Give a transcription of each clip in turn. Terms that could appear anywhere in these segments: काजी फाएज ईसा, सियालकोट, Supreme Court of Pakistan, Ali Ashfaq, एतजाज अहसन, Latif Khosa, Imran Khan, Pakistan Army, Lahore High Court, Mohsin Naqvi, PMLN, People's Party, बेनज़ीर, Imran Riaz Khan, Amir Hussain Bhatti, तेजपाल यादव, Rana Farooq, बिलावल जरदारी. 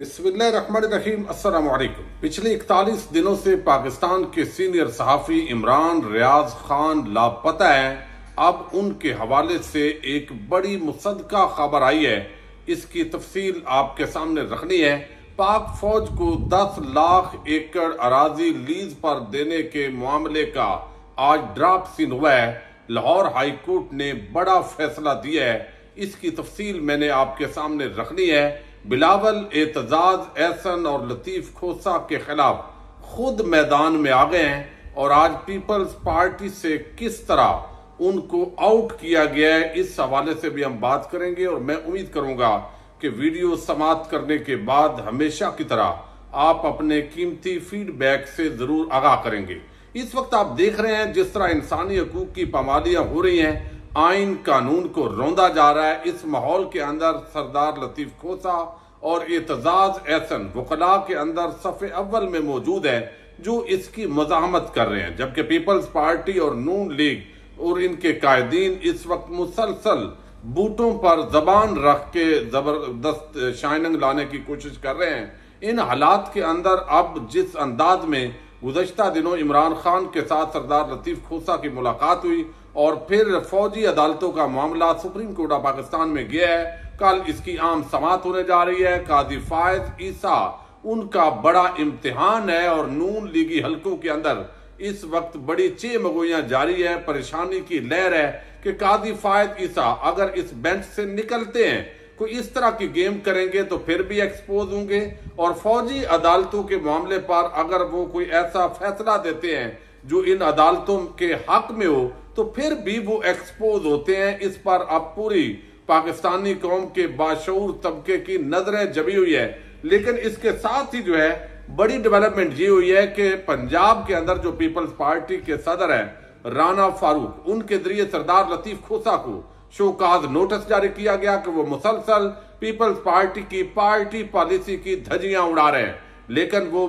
बिस्मिल्लाहिर्रहमानिर्रहीम, अस्सलाम वालेकुम। पिछले 41 दिनों से पाकिस्तान के सीनियर सहाफ़ी इमरान रियाज खान लापता है। अब उनके हवाले से एक बड़ी मुसद्दका खबर आई है, इसकी तफसील आपके सामने रखनी है। पाक फौज को 10 लाख एकड़ अराजी लीज पर देने के मामले का आज ड्राफ्ट सीन हुआ है। लाहौर हाई कोर्ट ने बड़ा फैसला दिया है, इसकी तफसील मैंने आपके सामने रखनी है। बिलावल, एतजाज अहसन और लतीफ खोसा के खिलाफ खुद मैदान में आ गए हैं और आज पीपल्स पार्टी से किस तरह उनको आउट किया गया है, इस हवाले से भी हम बात करेंगे। और मैं उम्मीद करूंगा कि वीडियो समाप्त करने के बाद हमेशा की तरह आप अपने कीमती फीडबैक से जरूर आगाह करेंगे। इस वक्त आप देख रहे हैं जिस तरह इंसानी हकूक की पामालियां हो रही हैं, आइन कानून को रौंदा जा रहा है। इस माहौल के अंदर सरदार लतीफ खोसा और एतजाज अहसन वकला के अंदर सफ़े अव्वल में मौजूद है जो इसकी मज़ाहमत कर रहे हैं, जबकि पीपल्स पार्टी और नून लीग और इनके कायदीन इस वक्त मुसलसल बूटों पर जबान रख के ज़बरदस्त शाइनिंग लाने की कोशिश कर रहे हैं। इन हालात के अंदर अब जिस अंदाज में गुज़श्ता दिनों इमरान खान के साथ सरदार लतीफ खोसा की मुलाकात हुई और फिर फौजी अदालतों का मामला सुप्रीम कोर्ट ऑफ पाकिस्तान में गया है, कल इसकी आम समात होने जा रही है। काजी फाएज ईसा उनका बड़ा इम्तिहान है और नून लीगी हलकों के अंदर इस वक्त बड़ी चे मगोइयाँ जारी है। परेशानी की लहर है कि काजी फाएज ईसा अगर इस बेंच से निकलते हैं कोई इस तरह की गेम करेंगे तो फिर भी एक्सपोज होंगे, और फौजी अदालतों के मामले पर अगर वो कोई ऐसा फैसला देते हैं जो इन अदालतों के हक में हो तो फिर भी वो एक्सपोज होते हैं। इस पर अब पूरी पाकिस्तानी कौम के बाशऊर तबके की नजरें जमी हुई है। लेकिन इसके साथ ही जो है बड़ी डेवलपमेंट ये हुई है कि पंजाब के अंदर जो पीपल्स पार्टी के सदर है राना फारूक, उनके जरिए सरदार लतीफ खोसा को शोकाज नोटिस जारी किया गया कि वो मुसलसल पीपल्स पार्टी की पार्टी पॉलिसी की धज्जियां उड़ा रहे हैं, लेकिन वो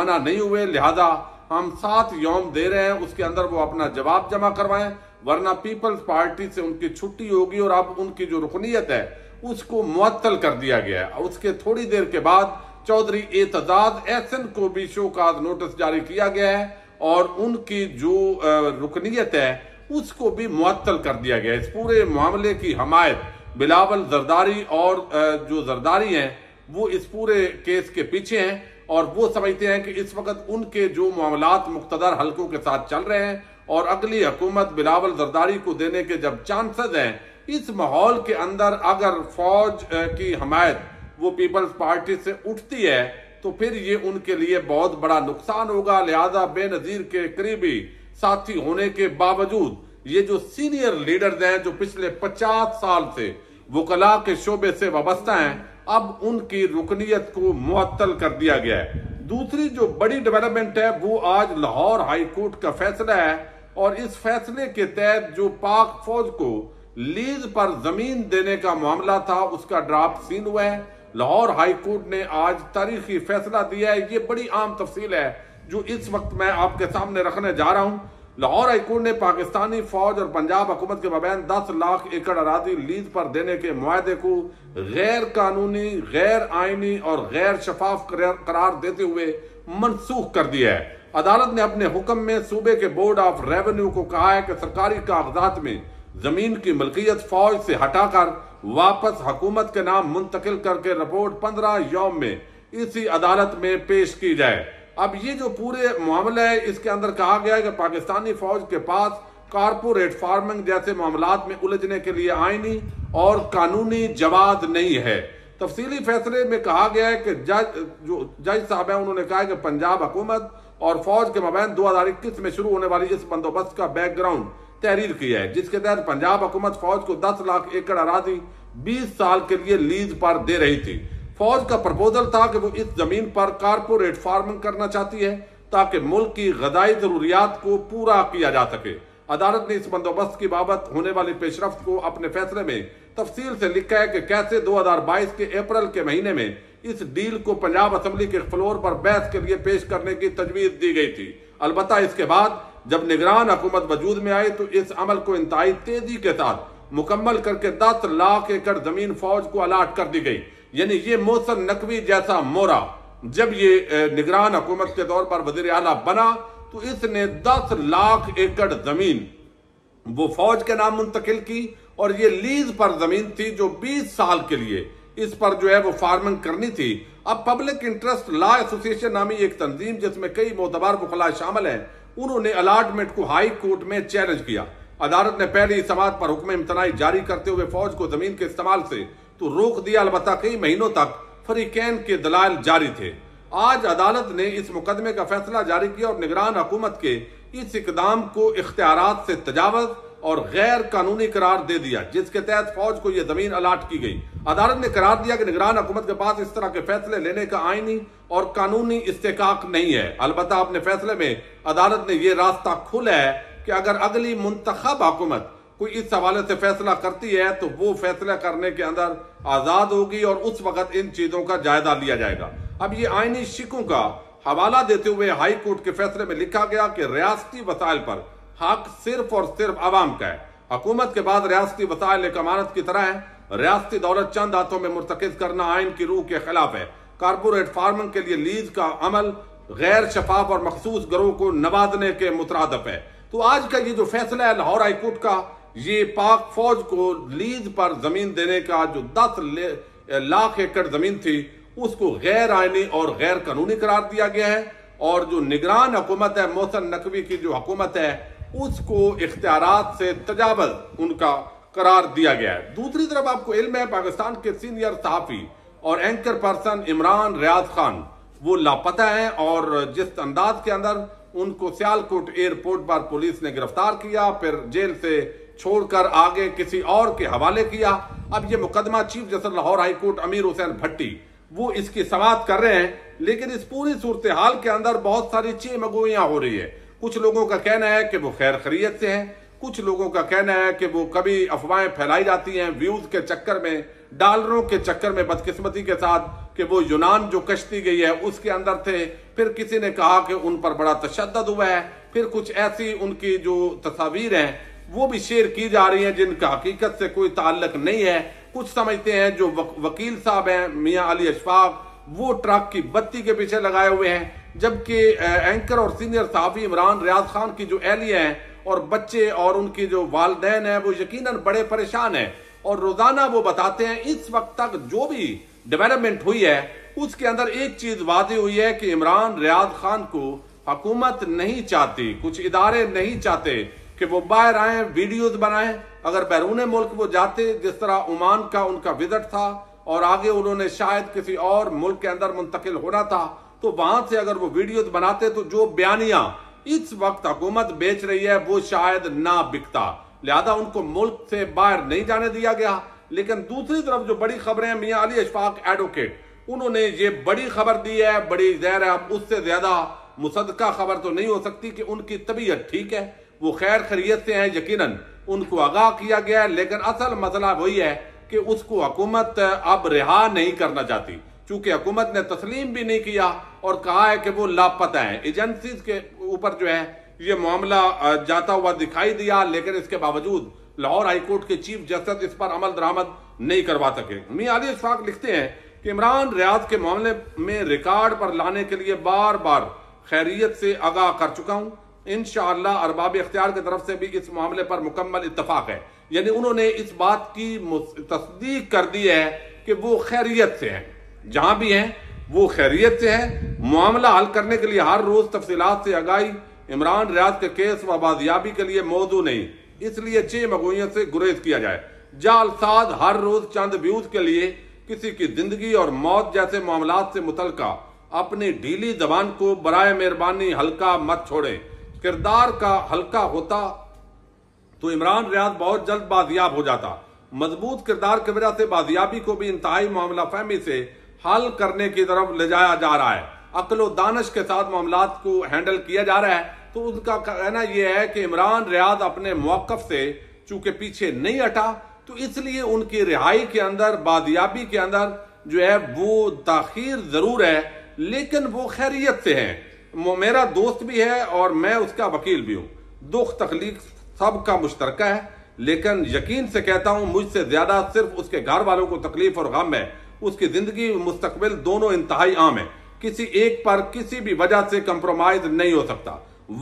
मना नहीं हुए। लिहाजा हम 7 यौम दे रहे हैं, उसके अंदर वो अपना जवाब जमा करवाएं, वरना पीपल्स पार्टी से उनकी छुट्टी होगी। और अब उनकी जो रुकनियत है उसको मुअत्तल कर दिया गया है। उसके थोड़ी देर के बाद चौधरी एतजाज अहसन को भी शोकाज नोटिस जारी किया गया है और उनकी जो रुकनियत है उसको भी मुअत्तल कर दिया गया। इस पूरे मामले की हमायत बिलावल जरदारी और जो जरदारी हैं वो इस पूरे केस के पीछे हैं और वो समझते हैं कि इस वक्त उनके जो मामलात मुक्तदर हलकों के साथ चल रहे हैं और अगली हुकूमत बिलावल जरदारी को देने के जब चांसेस हैं, इस माहौल के अंदर अगर फौज की हमायत वो पीपल्स पार्टी से उठती है तो फिर ये उनके लिए बहुत बड़ा नुकसान होगा। लिहाजा बेनज़ीर के करीबी साथी होने के बावजूद ये जो सीनियर लीडर्स हैं जो पिछले 50 साल से वकला के शोबे से वाबस्ता हैं, अब उनकी रुकनियत को मुअत्तल कर दिया गया है। दूसरी जो बड़ी डेवलपमेंट है वो आज लाहौर हाई कोर्ट का फैसला है और इस फैसले के तहत जो पाक फौज को लीज पर जमीन देने का मामला था उसका ड्राफ्ट सीन हुआ है। लाहौर हाई कोर्ट ने आज तारीखी फैसला दिया है। ये बड़ी आम तफसील है जो इस वक्त मैं आपके सामने रखने जा रहा हूँ। लाहौर हाईकोर्ट ने पाकिस्तानी फौज और पंजाब हुकूमत के मबैन 10 लाख एकड़ अराजी लीज पर देने के मुआहदे को गैर कानूनी, गैर आईनी और गैर शफाफ करार देते हुए मनसूख कर दिया है। अदालत ने अपने हुक्म में सूबे के बोर्ड ऑफ रेवेन्यू को कहा है कि सरकारी कागजात में जमीन की मलकियत फौज से हटाकर वापस हुकूमत के नाम मुंतकिल करके रिपोर्ट 15 यौम में इसी अदालत में पेश की जाए। अब ये जो पूरे मामला है इसके अंदर कहा गया है कि पाकिस्तानी फौज के पास कारपोरेट फार्मिंग जैसे मामलात में उलझने के लिए आईनी और कानूनी जवाब नहीं है। तफसीली फैसले में कहा गया है कि जज साहब हैं उन्होंने कहा है कि पंजाब हुकूमत और फौज के मबैन 2021 में शुरू होने वाली इस बंदोबस्त का बैकग्राउंड तहरीर किया है, जिसके तहत पंजाब हुकूमत फौज को 10 लाख एकड़ अराजी 20 साल के लिए लीज पर दे रही थी। फौज का प्रपोजल था कि वो इस जमीन पर कारपोरेट फार्मिंग करना चाहती है ताकि मुल्क की गजाई जरूरियात को पूरा किया जा सके। अदालत ने इस बंदोबस्त की बाबत होने वाली पेशरफ्त को अपने फैसले में तफसील से लिखा है कि कैसे 2022 के अप्रैल के महीने में इस डील को पंजाब असम्बली के फ्लोर पर बहस के लिए पेश करने की तजवीज दी गई थी। अलबत्ता इसके बाद जब निगरान हुकूमत वजूद में आई तो इस अमल को इंतहाई तेजी के साथ मुकम्मल करके 10 लाख एकड़ जमीन फौज को अलाट कर दी गई। यानी ये मोहसिन नकवी जैसा मोरा जब ये निगरान हुकूमत के तौर पर वजीर आला बना तो इसने 10 लाख एकड़ जमीन वो फौज के नाम मुंतकिल की और ये लीज पर जमीन थी जो 20 साल के लिए इस पर जो है वो फार्मिंग करनी थी। अब पब्लिक इंटरेस्ट लॉ एसोसिएशन नामी एक तंजीम जिसमें कई मोतबार वकला शामिल हैं, उन्होंने अलाटमेंट को हाई कोर्ट में चैलेंज किया। अदालत ने पहली समात पर हुक्म इम्तनाई जारी करते हुए फौज को जमीन के इस्तेमाल से तो रोक दिया, अलबत्ता कई महीनों तक फरीकैन के दलाल जारी थे। आज अदालत ने इस मुकदमे का फैसला जारी किया और निगरान हुकूमत के इस इकदाम को इख्तियारात से तजावज और गैर कानूनी करार दे दिया, जिसके तहत फौज को यह जमीन अलाट की गई। अदालत ने करार दिया कि निगरान हुकूमत के पास इस तरह के फैसले लेने का आईनी और कानूनी इस्तेकाक नहीं है। अलबत्ता अपने फैसले में अदालत ने यह रास्ता खुला है कि अगर अगली मुंतखब हुकूमत कोई इस हवाले से फैसला करती है तो वो फैसला करने के अंदर आजाद होगी और उस वक्त इन चीजों का जायजा लिया जाएगा। अब ये आईनी शिकों का हवाला देते हुए हाई कोर्ट के फैसले में लिखा गया कि रियासती वसाइल पर हक सिर्फ और सिर्फ आवाम का है। हुकूमत के बाद रियासती वसाइल एक अमानत की तरह है। रियासती दौलत चंद हाथों में मुर्तकिज करना आइन की रूह के खिलाफ है। कारपोरेट फार्मिंग के लिए लीज का अमल गैर शफाफ और मखसूस गरोह को नवाजने के मुतरादफ है। तो आज का ये जो फैसला है लाहौर हाईकोर्ट का, ये पाक फौज को लीज पर जमीन देने का जो 10 लाख एकड़ जमीन थी उसको गैर आईनी और गैर कानूनी करार दिया गया है। और जो निगरान हुकूमत है, मोहसिन नकवी की जो हुकूमत है, उसको इख्तियारात से तजावज उनका करार दिया गया है। दूसरी तरफ आपको इल्म है पाकिस्तान के सीनियर सहाफी और एंकर पर्सन इमरान रियाज खान वो लापता है और जिस अंदाज के अंदर उनको सियालकोट एयरपोर्ट पर पुलिस ने गिरफ्तार किया, फिर जेल से छोड़कर आगे किसी और के हवाले किया। अब ये मुकदमा चीफ जस्टिस लाहौर हाईकोर्ट अमीर हुसैन भट्टी वो इसकी समाअत कर रहे हैं, लेकिन इस पूरी सूरत हाल के अंदर बहुत सारी चेमगोइयां हो रही है। कुछ लोगों का कहना है कि वो खैर खैरियत से हैं, कुछ लोगों का कहना है कि वो कभी अफवाहें फैलाई जाती हैं व्यूज के चक्कर में, डॉलरों के चक्कर में, बदकिस्मती के साथ कि वो यूनान जो कश्ती गई है उसके अंदर थे। फिर किसी ने कहा कि उन पर बड़ा तशद्दद हुआ है। फिर कुछ ऐसी उनकी जो तस्वीर हैं वो भी शेयर की जा रही हैं जिनका हकीकत से कोई ताल्लुक नहीं है। कुछ समझते हैं जो वकील साहब हैं मियाँ अली अशफाक वो ट्रक की बत्ती के पीछे लगाए हुए हैं, जबकि एंकर और सीनियर सहाफी इमरान रियाज खान की जो एहलिया हैं और बच्चे और उनकी जो वालदैन हैं वो यकीनन बड़े परेशान हैं। और रोजाना वो बताते हैं इस वक्त तक जो भी डेवलपमेंट हुई है उसके अंदर एक चीज वादी हुई है कि इमरान रियाज खान को हुकूमत नहीं चाहती, कुछ इदारे नहीं चाहते कि वो बाहर आए, वीडियोज बनाएं। अगर बैरून मुल्क वो जाते, जिस तरह ओमान का उनका विजिट था और आगे उन्होंने शायद किसी और मुल्क के अंदर मुंतकिल होना था, तो वहां से अगर वो वीडियोज बनाते तो जो बयानियां इस वक्त हुकूमत बेच रही है वो शायद ना बिकता। लिहाजा उनको मुल्क से बाहर नहीं जाने दिया गया। लेकिन दूसरी तरफ जो बड़ी खबरें हैं, मियाँ अली अशफाक एडवोकेट उन्होंने ये बड़ी खबर दी है, बड़ी जहर है। अब उससे ज्यादा मुसद्दका खबर तो नहीं हो सकती कि उनकी तबीयत ठीक है, वो खैर खैरियत से हैं, यकीनन उनको आगाह किया गया है। लेकिन असल मसला वही है कि उसको हुकूमत अब रिहा नहीं करना चाहती, क्योंकि हुकूमत ने तस्लीम भी नहीं किया और कहा है कि वो लापता है। एजेंसीज के ऊपर जो है ये मामला जाता हुआ दिखाई दिया, लेकिन इसके बावजूद लाहौर हाईकोर्ट के चीफ जस्टिस इस पर अमल दरामद नहीं करवा सके। मियाँ अली अशफाक लिखते हैं कि इमरान रियाज के मामले में रिकॉर्ड पर लाने के लिए बार बार खैरियत से आगाह कर चुका हूँ। इंशाअल्लाह अरबाब इख्तियार की तरफ से भी इस मामले पर मुकम्मल इत्तफाक है, यानी उन्होंने इस बात की तस्दीक कर दी है कि वो खैरियत से हैं, जहां भी हैं वो खैरियत से हैं। मामला हल करने के लिए हर रोज तफसीलात से आगाही इमरान रियाज के केस व बाजियाबी के लिए मौजू नहीं, इसलिए चेमगोइयों से गुरेज किया जाए। जालसाज हर रोज चंद व्यूज के लिए किसी की जिंदगी और मौत जैसे मामलात से मुतलका अपनी ढीली जबान को बराए मेहरबानी हल्का मत छोड़े। किरदार का हल्का होता तो इमरान रियाज बहुत जल्द बाजियाब हो जाता। मजबूत किरदार की वजह से बाजियाबी को भी इंतहाई मामला फहमी से हल करने की तरफ ले जाया जा रहा है। अक्लो दानश के साथ मामलात को हैंडल किया जा रहा है। तो उनका कहना यह है कि इमरान रियाज अपने मौकफ से चूंकि पीछे नहीं हटा, तो इसलिए उनकी रिहाई के अंदर, बाजियाबी के अंदर जो है वो ताखीर जरूर है, लेकिन वो खैरियत से है। मेरा दोस्त भी है और मैं उसका वकील भी हूँ। दुख तकलीफ सबका मुश्तरका है, लेकिन यकीन से कहता हूँ मुझसे ज्यादा सिर्फ उसके घर वालों को तकलीफ और गम है। उसकी जिंदगी मुस्तकबिल दोनों इंतहाई आम है, किसी एक पर किसी भी वजह से कंप्रोमाइज नहीं हो सकता।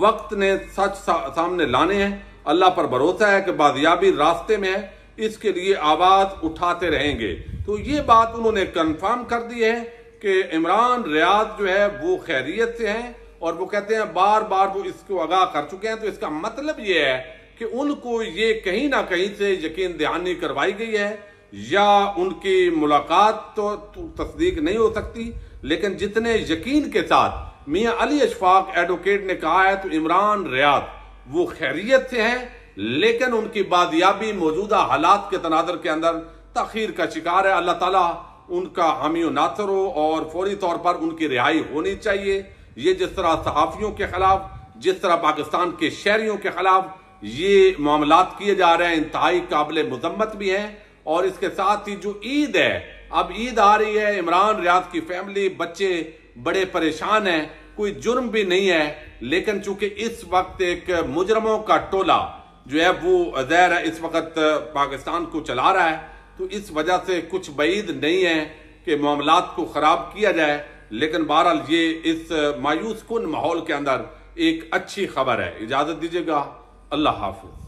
वक्त ने सच सामने लाने हैं। अल्लाह पर भरोसा है कि बाजियाबी रास्ते में है, इसके लिए आवाज उठाते रहेंगे। तो ये बात उन्होंने कंफर्म कर दी है कि इमरान रियाज जो है वो खैरियत से हैं और वो कहते हैं बार बार वो इसको आगाह कर चुके हैं। तो इसका मतलब ये है कि उनको ये कहीं ना कहीं से यकीन दहानी करवाई गई है या उनकी मुलाकात तो तस्दीक नहीं हो सकती, लेकिन जितने यकीन के साथ मियां अली अशफाक एडवोकेट ने कहा है तो इमरान रियाज वो खैरियत से हैं, लेकिन उनकी बादियाबी मौजूदा हालात के तनाजर के अंदर तखीर का शिकार है। अल्लाह ताला उनका हामी व नासर हो और फौरी तौर पर उनकी रिहाई होनी चाहिए। ये जिस तरह सहाफ़ियों के खिलाफ, जिस तरह पाकिस्तान के शहरियों के खिलाफ ये मामलात किए जा रहे हैं, इंतहाई काबिल मजम्मत भी हैं। और इसके साथ ही जो ईद है, अब ईद आ रही है, इमरान रियाज की फैमिली बच्चे बड़े परेशान हैं। कोई जुर्म भी नहीं है, लेकिन चूंकि इस वक्त एक मुजरमों का टोला जो है वो ज़ाहिर है इस वक्त पाकिस्तान को चला रहा है, तो इस वजह से कुछ बईद नहीं है कि मामलात को ख़राब किया जाए। लेकिन बहरहाल ये इस मायूस कुन माहौल के अंदर एक अच्छी खबर है। इजाज़त दीजिएगा, अल्लाह हाफिज़।